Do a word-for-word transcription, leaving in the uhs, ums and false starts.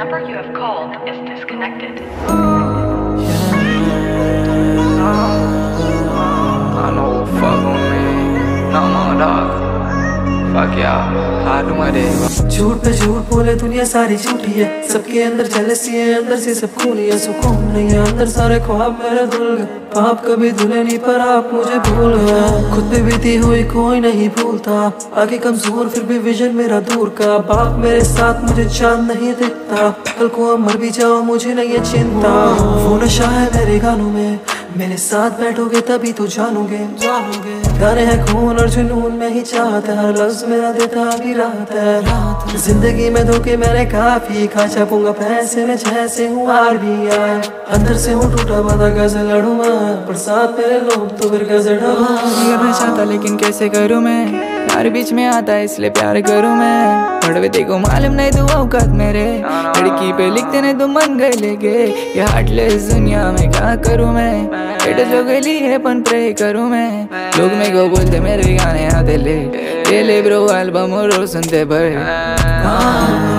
number you have called is disconnected. I know what fuck on me. No more dog. Fuck y'all. How do I do? झूठ पे झूठ बोले दुनिया सारी झूठी है। सबके अंदर जलसी है, अंदर से सब खूनी है। सुकून नहीं है अंदर, सारे ख्वाब मेरे धुल गए। आप कभी धुले नहीं पर आप मुझे भूल गए। खुद पे बीती हुई कोई नहीं भूलता। आगे कमजोर फिर भी विजन मेरा दूर का। बाप मेरे साथ मुझे चांद नहीं दिखता। कल को मर भी जाओ मुझे नहीं है चिंता। वो नशा है मेरे गानों में, मेरे साथ बैठोगे तभी तो जानोगे। गाने हैं खून और जुनून में ही चाहता। हर लफ्ज मेरा देता अभी रात है। जिंदगी में धोखे मैंने काफी खा। छापूंगा पैसे में जैसे हूँ आर बी आई। अंदर से हूँ टूटा बाधा कैसे लड़ू मैं। पर साथ मेरे लोग तो फिर कैसे मैं चाहता, लेकिन कैसे करूँ मैं। प्यार बीच में आता है इसलिए प्यार करूँ मैं। पड़वे देखो मालूम नहीं तो औकात मेरे। लड़की पे लिखते नहीं तो मन गए लेके। ये हार्टलेस दुनिया में क्या करूँ मैं। गली है पन प्रे करूँ मैं। लोग मेरे को बोलते मेरे गाने आते ले ले ब्रो एल्बम और सुनते पर।